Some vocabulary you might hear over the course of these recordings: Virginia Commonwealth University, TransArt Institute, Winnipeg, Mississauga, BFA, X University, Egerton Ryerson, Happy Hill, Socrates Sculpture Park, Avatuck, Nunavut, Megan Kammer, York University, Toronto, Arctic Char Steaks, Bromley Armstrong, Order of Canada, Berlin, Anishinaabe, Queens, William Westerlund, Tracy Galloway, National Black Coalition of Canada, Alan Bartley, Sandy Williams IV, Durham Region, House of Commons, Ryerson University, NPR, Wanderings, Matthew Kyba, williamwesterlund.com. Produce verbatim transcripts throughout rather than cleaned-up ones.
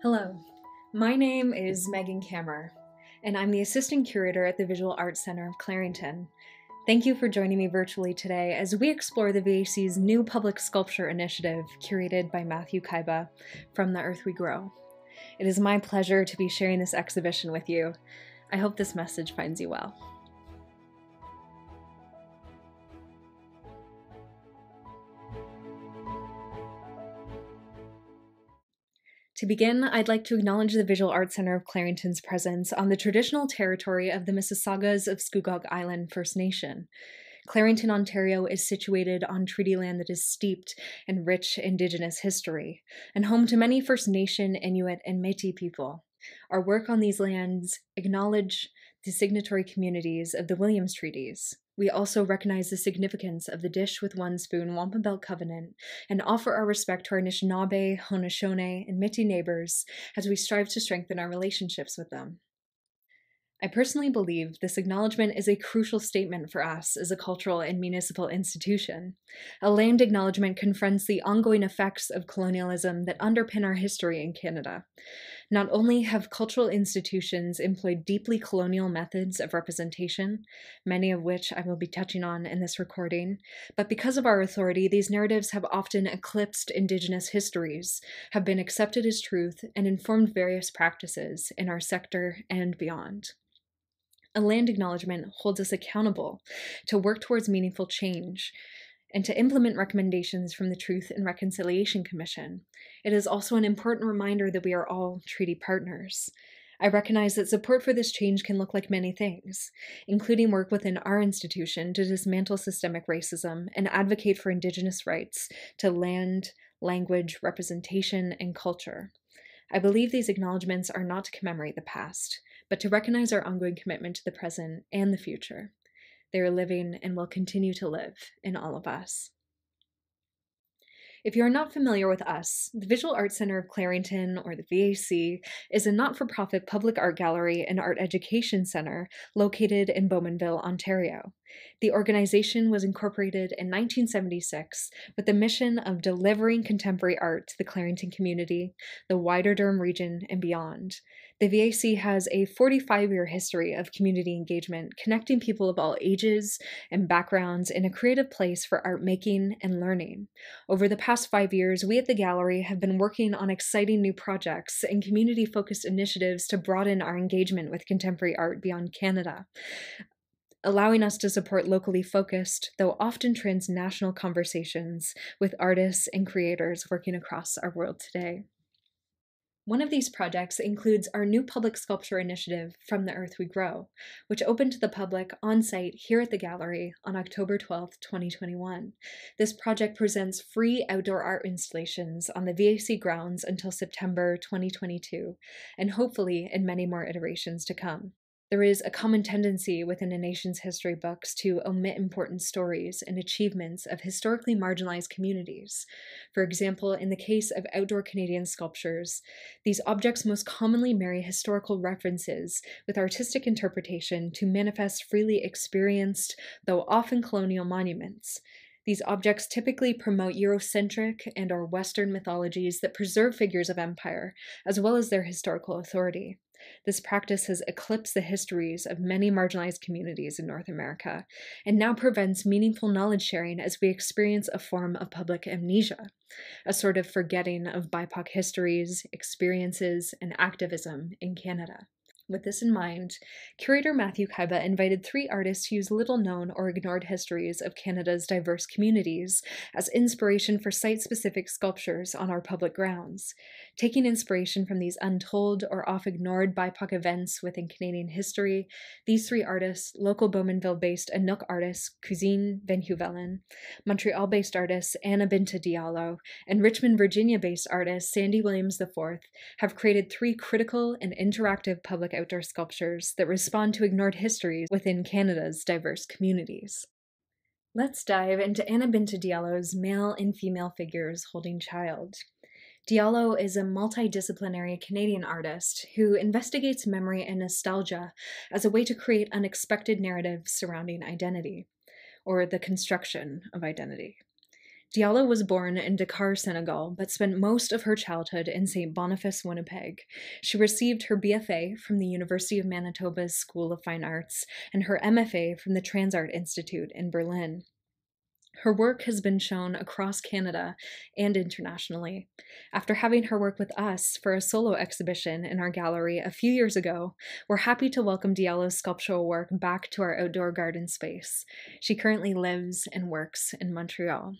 Hello, my name is Megan Kammer, and I'm the Assistant Curator at the Visual Arts Center of Clarington. Thank you for joining me virtually today as we explore the V A C's new public sculpture initiative curated by Matthew Kyba from The Earth We Grow. It is my pleasure to be sharing this exhibition with you. I hope this message finds you well. To begin, I'd like to acknowledge the Visual Arts Center of Clarington's presence on the traditional territory of the Mississaugas of Scugog Island First Nation. Clarington, Ontario is situated on treaty land that is steeped in rich Indigenous history, and home to many First Nation, Inuit, and Métis people. Our work on these lands acknowledge the signatory communities of the Williams Treaties. We also recognize the significance of the Dish With One Spoon Wampum Belt Covenant and offer our respect to our Anishinaabe, Haudenosaunee, and Métis neighbors as we strive to strengthen our relationships with them. I personally believe this acknowledgement is a crucial statement for us as a cultural and municipal institution. A land acknowledgement confronts the ongoing effects of colonialism that underpin our history in Canada. Not only have cultural institutions employed deeply colonial methods of representation, many of which I will be touching on in this recording, but because of our authority, these narratives have often eclipsed Indigenous histories, have been accepted as truth, and informed various practices in our sector and beyond. A land acknowledgement holds us accountable to work towards meaningful change and to implement recommendations from the Truth and Reconciliation Commission. It is also an important reminder that we are all treaty partners. I recognize that support for this change can look like many things, including work within our institution to dismantle systemic racism and advocate for Indigenous rights to land, language, representation, and culture. I believe these acknowledgements are not to commemorate the past, but to recognize our ongoing commitment to the present and the future. They are living and will continue to live in all of us. If you are not familiar with us, the Visual Arts Center of Clarington, or the V A C, is a not-for-profit public art gallery and art education center located in Bowmanville, Ontario. The organization was incorporated in nineteen seventy-six with the mission of delivering contemporary art to the Clarington community, the wider Durham region, and beyond. The V A C has a forty-five year history of community engagement, connecting people of all ages and backgrounds in a creative place for art making and learning. Over the past five years, we at the gallery have been working on exciting new projects and community-focused initiatives to broaden our engagement with contemporary art beyond Canada, allowing us to support locally focused, though often transnational, conversations with artists and creators working across our world today. One of these projects includes our new public sculpture initiative, From the Earth We Grow, which opened to the public on-site here at the gallery on October twelfth, twenty twenty-one. This project presents free outdoor art installations on the V A C grounds until September twenty twenty-two, and hopefully in many more iterations to come. There is a common tendency within a nation's history books to omit important stories and achievements of historically marginalized communities. For example, in the case of outdoor Canadian sculptures, these objects most commonly marry historical references with artistic interpretation to manifest freely experienced, though often colonial, monuments. These objects typically promote Eurocentric and or Western mythologies that preserve figures of empire, as well as their historical authority. This practice has eclipsed the histories of many marginalized communities in North America, and now prevents meaningful knowledge sharing as we experience a form of public amnesia, a sort of forgetting of B I P O C histories, experiences, and activism in Canada. With this in mind, curator Matthew Kyba invited three artists who use little-known or ignored histories of Canada's diverse communities as inspiration for site-specific sculptures on our public grounds. Taking inspiration from these untold or oft-ignored B I P O C events within Canadian history, these three artists, local Bowmanville-based Inuk artist Couzyn van Heuvelen, Montreal-based artist Anna Binta Diallo, and Richmond, Virginia-based artist Sandy Williams the fourth, have created three critical and interactive public outdoor sculptures that respond to ignored histories within Canada's diverse communities. Let's dive into Anna Binta Diallo's male and female figures holding child. Diallo is a multidisciplinary Canadian artist who investigates memory and nostalgia as a way to create unexpected narratives surrounding identity, or the construction of identity. Diallo was born in Dakar, Senegal, but spent most of her childhood in Saint Boniface, Winnipeg. She received her B F A from the University of Manitoba's School of Fine Arts and her M F A from the Transart Institute in Berlin. Her work has been shown across Canada and internationally. After having her work with us for a solo exhibition in our gallery a few years ago, we're happy to welcome Diallo's sculptural work back to our outdoor garden space. She currently lives and works in Montreal.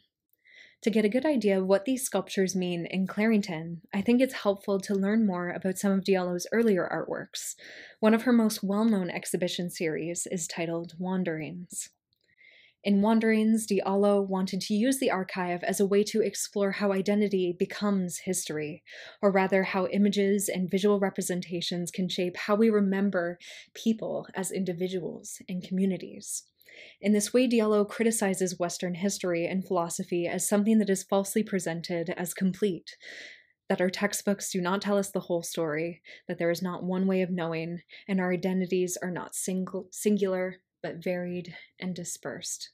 To get a good idea of what these sculptures mean in Clarington, I think it's helpful to learn more about some of Diallo's earlier artworks. One of her most well-known exhibition series is titled Wanderings. In Wanderings, Diallo wanted to use the archive as a way to explore how identity becomes history, or rather how images and visual representations can shape how we remember people as individuals and communities. In this way, Diallo criticizes Western history and philosophy as something that is falsely presented as complete, that our textbooks do not tell us the whole story, that there is not one way of knowing, and our identities are not single, singular, but varied and dispersed.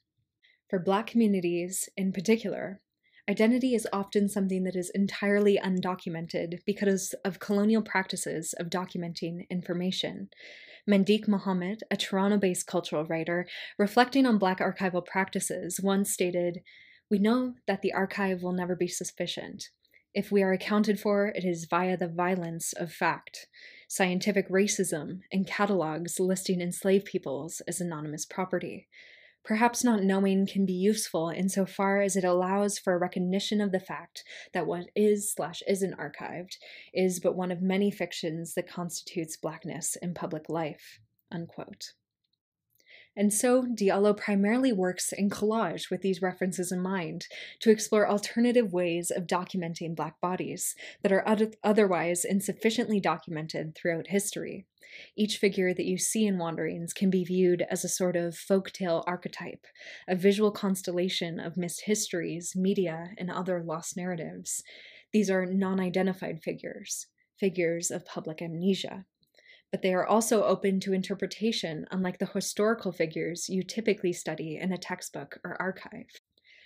For Black communities in particular, identity is often something that is entirely undocumented because of colonial practices of documenting information. Mandique Mohammed, a Toronto-based cultural writer, reflecting on Black archival practices, once stated, "We know that the archive will never be sufficient. If we are accounted for, it is via the violence of fact, scientific racism, and catalogs listing enslaved peoples as anonymous property. Perhaps not knowing can be useful insofar as it allows for a recognition of the fact that what is slash isn't archived is but one of many fictions that constitutes Blackness in public life," unquote. And so, Diallo primarily works in collage with these references in mind to explore alternative ways of documenting Black bodies that are otherwise insufficiently documented throughout history. Each figure that you see in Wanderings can be viewed as a sort of folktale archetype, a visual constellation of missed histories, media, and other lost narratives. These are non-identified figures, figures of public amnesia. But they are also open to interpretation, unlike the historical figures you typically study in a textbook or archive.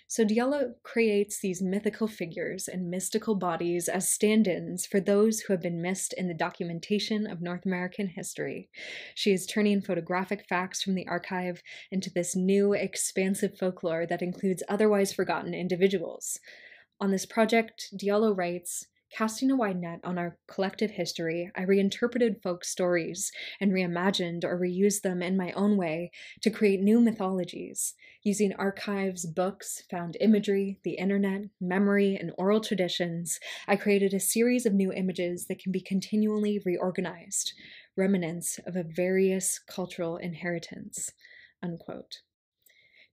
So Diallo creates these mythical figures and mystical bodies as stand-ins for those who have been missed in the documentation of North American history. She is turning photographic facts from the archive into this new, expansive folklore that includes otherwise forgotten individuals. On this project, Diallo writes, "Casting a wide net on our collective history, I reinterpreted folk stories and reimagined or reused them in my own way to create new mythologies, using archives, books, found imagery, the internet, memory, and oral traditions. I created a series of new images that can be continually reorganized, remnants of a various cultural inheritance," unquote.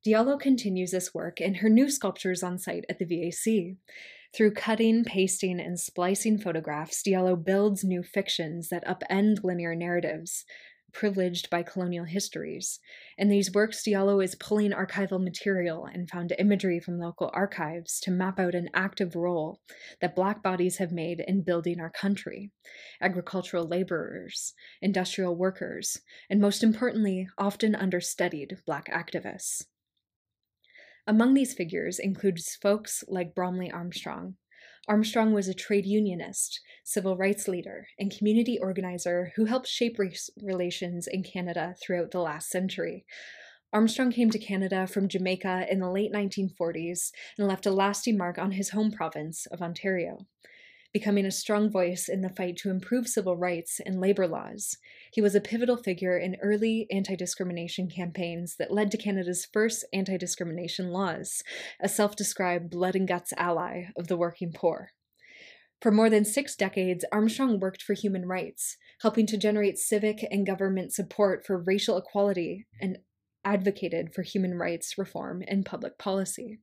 Diallo continues this work in her new sculptures on site at the V A C. Through cutting, pasting, and splicing photographs, Diallo builds new fictions that upend linear narratives, privileged by colonial histories. In these works, Diallo is pulling archival material and found imagery from local archives to map out an active role that Black bodies have made in building our country: agricultural laborers, industrial workers, and most importantly, often understudied Black activists. Among these figures includes folks like Bromley Armstrong. Armstrong was a trade unionist, civil rights leader, and community organizer who helped shape race relations in Canada throughout the last century. Armstrong came to Canada from Jamaica in the late nineteen forties and left a lasting mark on his home province of Ontario, becoming a strong voice in the fight to improve civil rights and labor laws. He was a pivotal figure in early anti-discrimination campaigns that led to Canada's first anti-discrimination laws, a self-described blood and guts ally of the working poor. For more than six decades, Armstrong worked for human rights, helping to generate civic and government support for racial equality and advocated for human rights reform and public policy.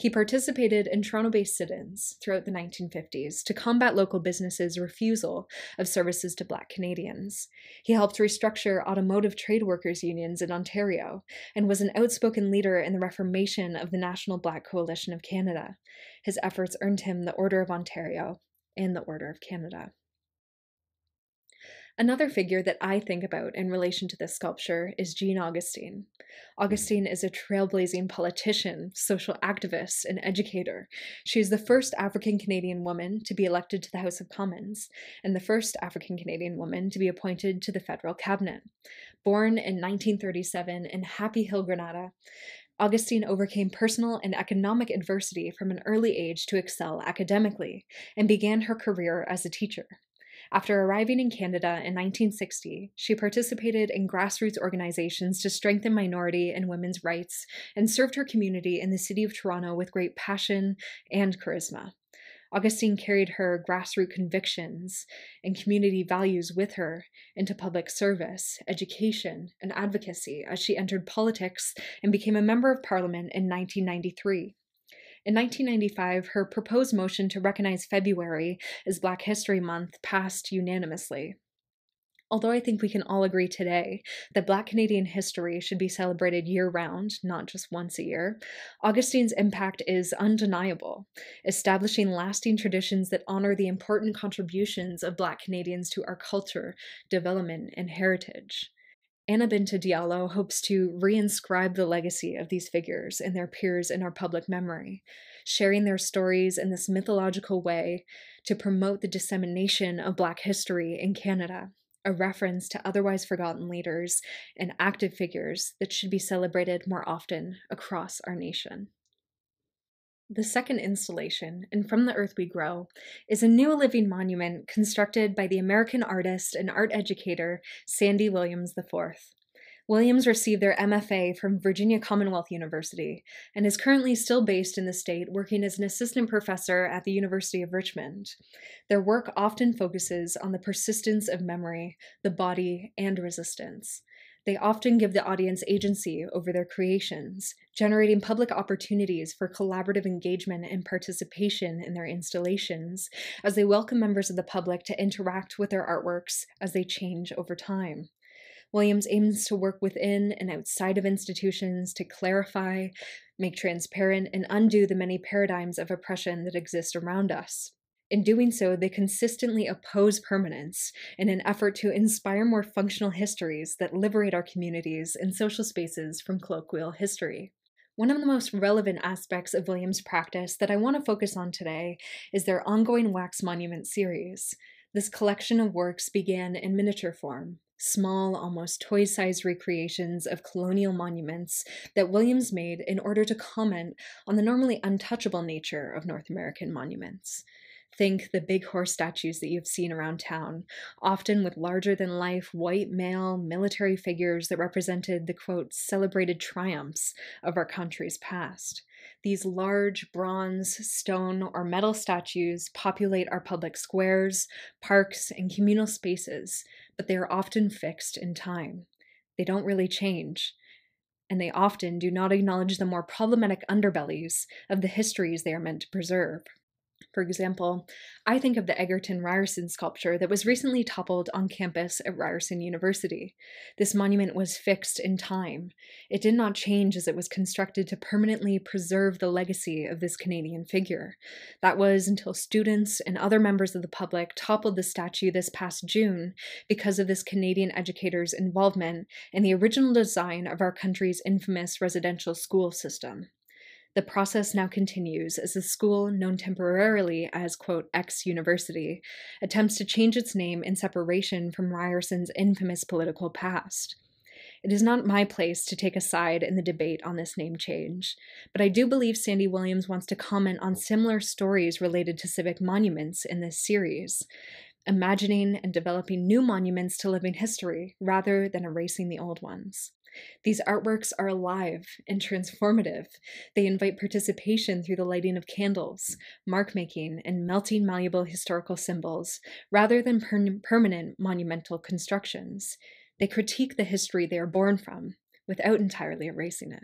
He participated in Toronto-based sit-ins throughout the nineteen fifties to combat local businesses' refusal of services to Black Canadians. He helped restructure automotive trade workers' unions in Ontario and was an outspoken leader in the reformation of the National Black Coalition of Canada. His efforts earned him the Order of Ontario and the Order of Canada. Another figure that I think about in relation to this sculpture is Jean Augustine. Augustine is a trailblazing politician, social activist, and educator. She is the first African-Canadian woman to be elected to the House of Commons, and the first African-Canadian woman to be appointed to the federal cabinet. Born in nineteen thirty-seven in Happy Hill, Granada, Augustine overcame personal and economic adversity from an early age to excel academically, and began her career as a teacher. After arriving in Canada in nineteen sixty, she participated in grassroots organizations to strengthen minority and women's rights, and served her community in the city of Toronto with great passion and charisma. Augustine carried her grassroots convictions and community values with her into public service, education, and advocacy as she entered politics and became a Member of Parliament in nineteen ninety-three. In nineteen ninety-five, her proposed motion to recognize February as Black History Month passed unanimously. Although I think we can all agree today that Black Canadian history should be celebrated year-round, not just once a year, Augustine's impact is undeniable, establishing lasting traditions that honor the important contributions of Black Canadians to our culture, development, and heritage. Anna Binta Diallo hopes to reinscribe the legacy of these figures and their peers in our public memory, sharing their stories in this mythological way to promote the dissemination of Black history in Canada, a reference to otherwise forgotten leaders and active figures that should be celebrated more often across our nation. The second installation, in From the Earth We Grow, is a new living monument constructed by the American artist and art educator Sandy Williams the fourth. Williams received their M F A from Virginia Commonwealth University and is currently still based in the state, working as an assistant professor at the University of Richmond. Their work often focuses on the persistence of memory, the body, and resistance. They often give the audience agency over their creations, generating public opportunities for collaborative engagement and participation in their installations, as they welcome members of the public to interact with their artworks as they change over time. Williams aims to work within and outside of institutions to clarify, make transparent, and undo the many paradigms of oppression that exist around us. In doing so, they consistently oppose permanence in an effort to inspire more functional histories that liberate our communities and social spaces from colloquial history. One of the most relevant aspects of Williams' practice that I want to focus on today is their ongoing wax monument series. This collection of works began in miniature form, small, almost toy-sized recreations of colonial monuments that Williams made in order to comment on the normally untouchable nature of North American monuments. Think the big horse statues that you've seen around town, often with larger-than-life white male military figures that represented the, quote, celebrated triumphs of our country's past. These large bronze, stone, or metal statues populate our public squares, parks, and communal spaces, but they are often fixed in time. They don't really change, and they often do not acknowledge the more problematic underbellies of the histories they are meant to preserve. For example, I think of the Egerton Ryerson sculpture that was recently toppled on campus at Ryerson University. This monument was fixed in time. It did not change as it was constructed to permanently preserve the legacy of this Canadian figure. That was until students and other members of the public toppled the statue this past June because of this Canadian educator's involvement in the original design of our country's infamous residential school system. The process now continues as the school, known temporarily as, quote, X University, attempts to change its name in separation from Ryerson's infamous political past. It is not my place to take a side in the debate on this name change, but I do believe Sandy Williams wants to comment on similar stories related to civic monuments in this series, imagining and developing new monuments to living history rather than erasing the old ones. These artworks are alive and transformative. They invite participation through the lighting of candles, mark-making, and melting malleable historical symbols, rather than per- permanent monumental constructions. They critique the history they are born from, without entirely erasing it.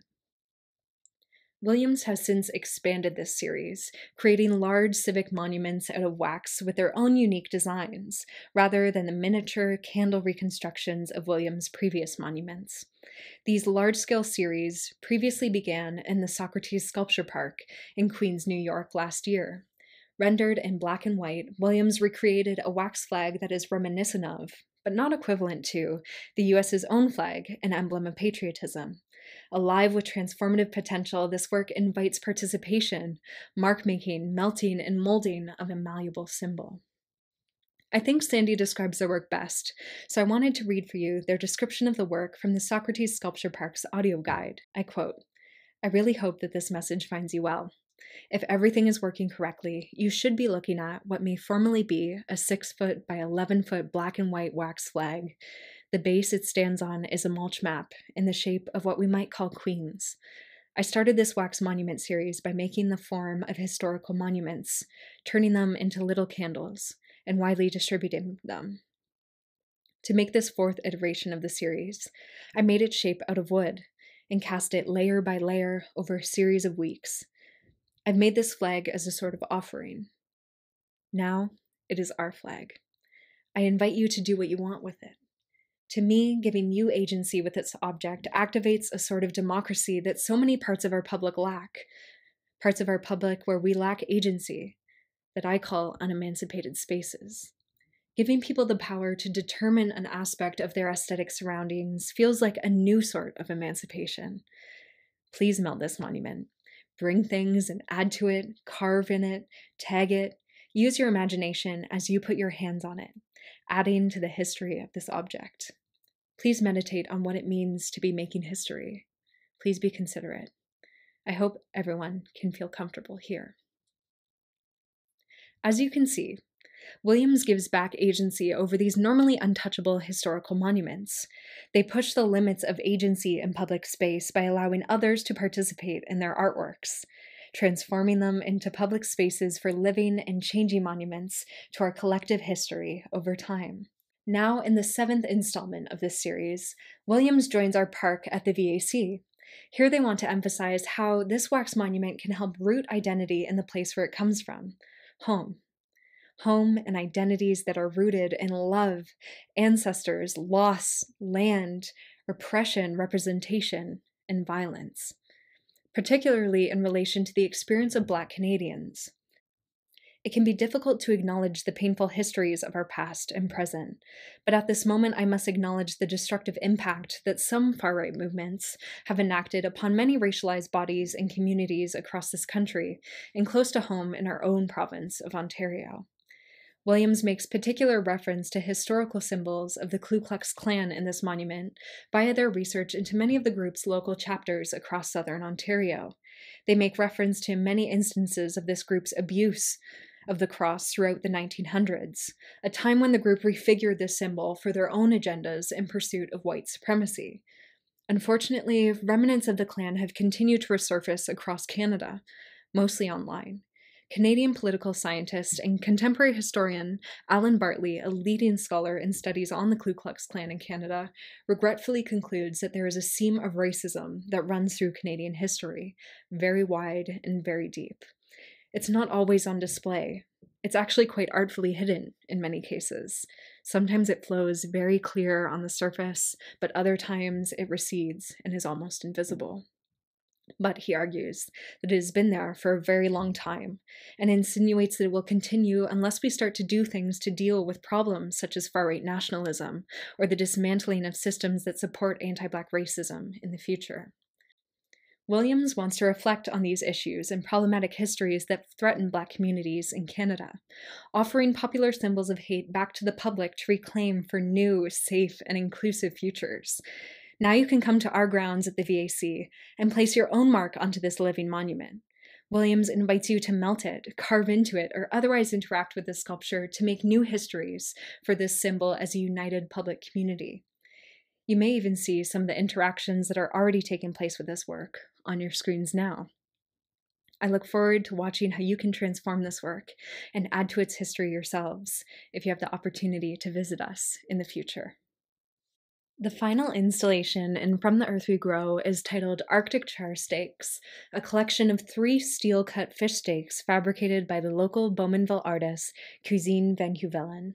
Williams has since expanded this series, creating large civic monuments out of wax with their own unique designs, rather than the miniature candle reconstructions of Williams' previous monuments. These large-scale series previously began in the Socrates Sculpture Park in Queens, New York last year. Rendered in black and white, Williams recreated a wax flag that is reminiscent of, but not equivalent to, the U S's own flag, an emblem of patriotism. Alive with transformative potential, this work invites participation, mark-making, melting, and molding of a malleable symbol. I think Sandy describes their work best, so I wanted to read for you their description of the work from the Socrates Sculpture Park's audio guide. I quote, "I really hope that this message finds you well. If everything is working correctly, you should be looking at what may formerly be a six foot by eleven foot black and white wax flag. The base it stands on is a mulch map in the shape of what we might call Queens. I started this wax monument series by making the form of historical monuments, turning them into little candles, and widely distributing them. To make this fourth iteration of the series, I made its shape out of wood and cast it layer by layer over a series of weeks. I've made this flag as a sort of offering. Now it is our flag. I invite you to do what you want with it. To me, giving you agency with its object activates a sort of democracy that so many parts of our public lack, parts of our public where we lack agency, that I call unemancipated spaces. Giving people the power to determine an aspect of their aesthetic surroundings feels like a new sort of emancipation. Please meld this monument. Bring things and add to it, carve in it, tag it. Use your imagination as you put your hands on it, adding to the history of this object. Please meditate on what it means to be making history. Please be considerate. I hope everyone can feel comfortable here." As you can see, Williams gives back agency over these normally untouchable historical monuments. They push the limits of agency in public space by allowing others to participate in their artworks, transforming them into public spaces for living and changing monuments to our collective history over time. Now, in the seventh installment of this series, Williams joins our park at the V A C. Here they want to emphasize how this wax monument can help root identity in the place where it comes from, home. Home and identities that are rooted in love, ancestors, loss, land, repression, representation, and violence, particularly in relation to the experience of Black Canadians. It can be difficult to acknowledge the painful histories of our past and present, but at this moment I must acknowledge the destructive impact that some far-right movements have enacted upon many racialized bodies and communities across this country, and close to home in our own province of Ontario. Williams makes particular reference to historical symbols of the Ku Klux Klan in this monument via their research into many of the group's local chapters across Southern Ontario. They make reference to many instances of this group's abuse of the cross throughout the nineteen hundreds, a time when the group refigured this symbol for their own agendas in pursuit of white supremacy. Unfortunately, remnants of the Klan have continued to resurface across Canada, mostly online. Canadian political scientist and contemporary historian Alan Bartley, a leading scholar in studies on the Ku Klux Klan in Canada, regretfully concludes that there is a seam of racism that runs through Canadian history, very wide and very deep. It's not always on display. It's actually quite artfully hidden in many cases. Sometimes it flows very clear on the surface, but other times it recedes and is almost invisible. But he argues that it has been there for a very long time, and insinuates that it will continue unless we start to do things to deal with problems such as far-right nationalism or the dismantling of systems that support anti-Black racism in the future. Williams wants to reflect on these issues and problematic histories that threaten Black communities in Canada, offering popular symbols of hate back to the public to reclaim for new, safe, and inclusive futures. Now you can come to our grounds at the V A C and place your own mark onto this living monument. Williams invites you to melt it, carve into it, or otherwise interact with this sculpture to make new histories for this symbol as a united public community. You may even see some of the interactions that are already taking place with this work on your screens now. I look forward to watching how you can transform this work and add to its history yourselves if you have the opportunity to visit us in the future. The final installation in From the Earth We Grow is titled Arctic Char Steaks, a collection of three steel-cut fish steaks fabricated by the local Bowmanville artist Couzyn van Heuvelen.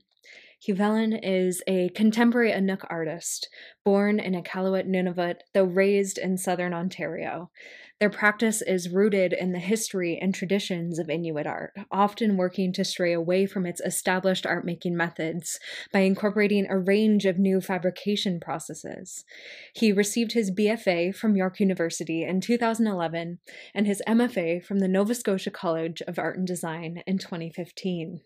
Heuvelen is a contemporary Inuk artist, born in Iqaluit, Nunavut, though raised in Southern Ontario. Their practice is rooted in the history and traditions of Inuit art, often working to stray away from its established art-making methods by incorporating a range of new fabrication processes. He received his B F A from York University in two thousand eleven and his M F A from the Nova Scotia College of Art and Design in twenty fifteen.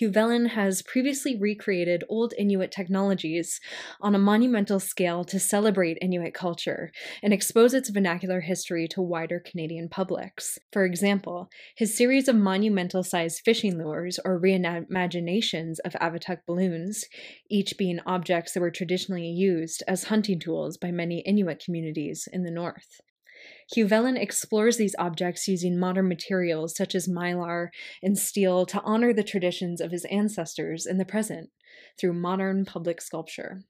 Heuvelen has previously recreated old Inuit technologies on a monumental scale to celebrate Inuit culture and expose its vernacular history to wider Canadian publics. For example, his series of monumental-sized fishing lures or reimaginations of Avatuck balloons, each being objects that were traditionally used as hunting tools by many Inuit communities in the north. Heuvelen explores these objects using modern materials such as mylar and steel to honor the traditions of his ancestors in the present through modern public sculpture.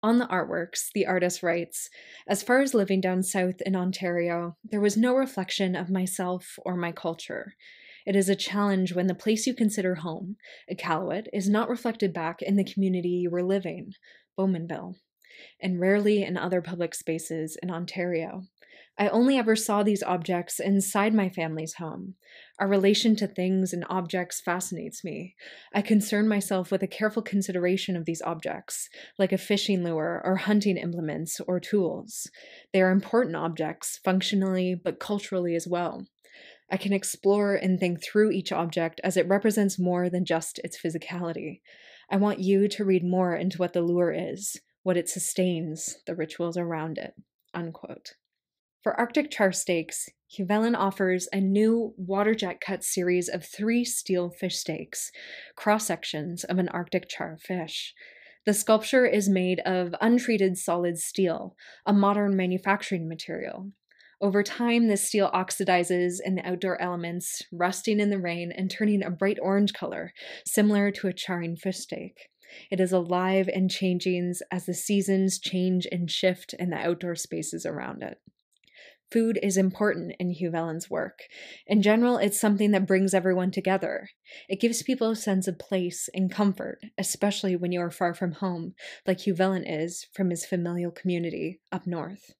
On the artworks, the artist writes, "As far as living down south in Ontario, there was no reflection of myself or my culture. It is a challenge when the place you consider home, Iqaluit, is not reflected back in the community you were living, Bowmanville, and rarely in other public spaces in Ontario. I only ever saw these objects inside my family's home. Our relation to things and objects fascinates me. I concern myself with a careful consideration of these objects, like a fishing lure or hunting implements or tools. They are important objects, functionally but culturally as well. I can explore and think through each object as it represents more than just its physicality. I want you to read more into what the lure is, what it sustains, the rituals around it." Unquote. For Arctic Char Steaks, Heuvelen offers a new waterjet cut series of three steel fish steaks, cross-sections of an Arctic char fish. The sculpture is made of untreated solid steel, a modern manufacturing material. Over time, this steel oxidizes in the outdoor elements, rusting in the rain and turning a bright orange color, similar to a charring fish steak. It is alive and changing as the seasons change and shift in the outdoor spaces around it. Food is important in Heuvelen's work. In general, it's something that brings everyone together. It gives people a sense of place and comfort, especially when you are far from home, like Heuvelen is from his familial community up north.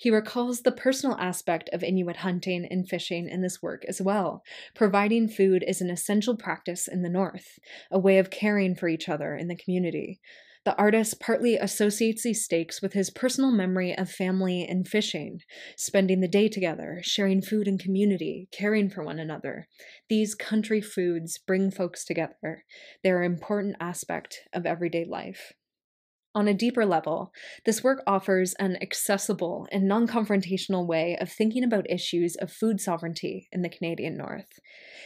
He recalls the personal aspect of Inuit hunting and fishing in this work as well. Providing food is an essential practice in the north, a way of caring for each other in the community. The artist partly associates these steaks with his personal memory of family and fishing, spending the day together, sharing food and community, caring for one another. These country foods bring folks together. They're an important aspect of everyday life. On a deeper level, this work offers an accessible and non-confrontational way of thinking about issues of food sovereignty in the Canadian North.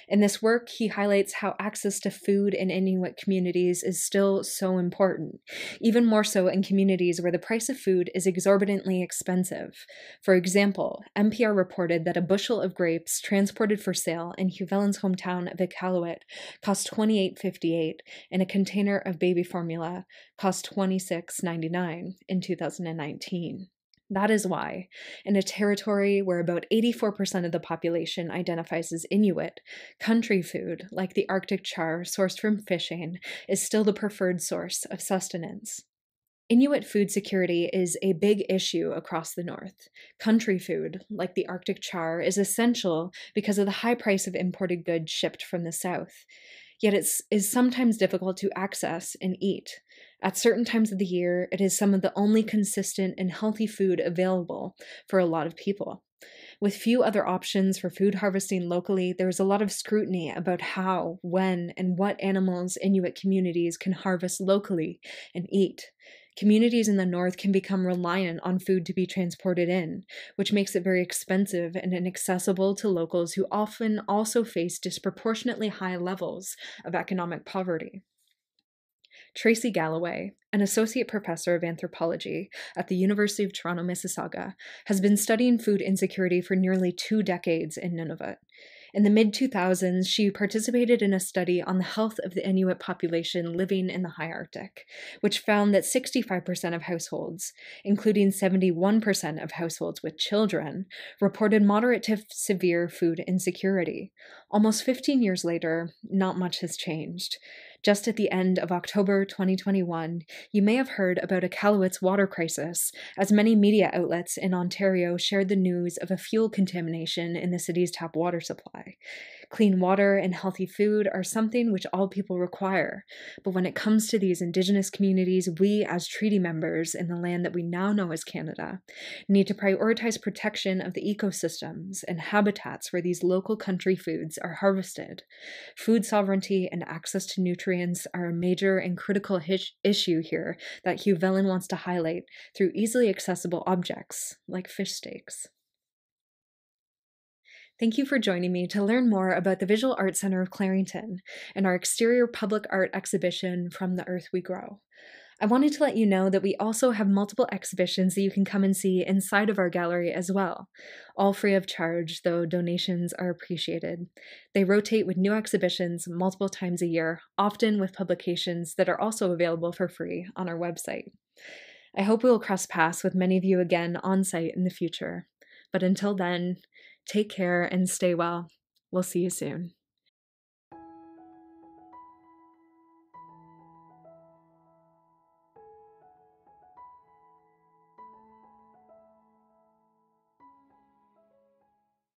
In this work, he highlights how access to food in Inuit communities is still so important, even more so in communities where the price of food is exorbitantly expensive. For example, N P R reported that a bushel of grapes transported for sale in Heuvelen's hometown of Iqaluit cost twenty-eight fifty-eight, and a container of baby formula cost twenty-six ninety-nine in two thousand nineteen. That is why, in a territory where about eighty-four percent of the population identifies as Inuit, country food, like the Arctic char sourced from fishing, is still the preferred source of sustenance. Inuit food security is a big issue across the north. Country food, like the Arctic char, is essential because of the high price of imported goods shipped from the south. Yet it is sometimes difficult to access and eat. At certain times of the year, it is some of the only consistent and healthy food available for a lot of people. With few other options for food harvesting locally, there is a lot of scrutiny about how, when, and what animals Inuit communities can harvest locally and eat. Communities in the north can become reliant on food to be transported in, which makes it very expensive and inaccessible to locals who often also face disproportionately high levels of economic poverty. Tracy Galloway, an associate professor of anthropology at the University of Toronto, Mississauga, has been studying food insecurity for nearly two decades in Nunavut. In the mid two thousands, she participated in a study on the health of the Inuit population living in the high Arctic, which found that sixty-five percent of households, including seventy-one percent of households with children, reported moderate to severe food insecurity. Almost fifteen years later, not much has changed. just at the end of October twenty twenty-one, you may have heard about Iqaluit's water crisis, as many media outlets in Ontario shared the news of a fuel contamination in the city's tap water supply. Clean water and healthy food are something which all people require, but when it comes to these Indigenous communities, we as treaty members in the land that we now know as Canada need to prioritize protection of the ecosystems and habitats where these local country foods are harvested. Food sovereignty and access to nutrients are a major and critical his- issue here that Heuvelen wants to highlight through easily accessible objects like fish steaks. Thank you for joining me to learn more about the Visual Arts Center of Clarington and our exterior public art exhibition, From the Earth We Grow. I wanted to let you know that we also have multiple exhibitions that you can come and see inside of our gallery as well, all free of charge, though donations are appreciated. They rotate with new exhibitions multiple times a year, often with publications that are also available for free on our website. I hope we will cross paths with many of you again on site in the future. But until then, take care and stay well. We'll see you soon.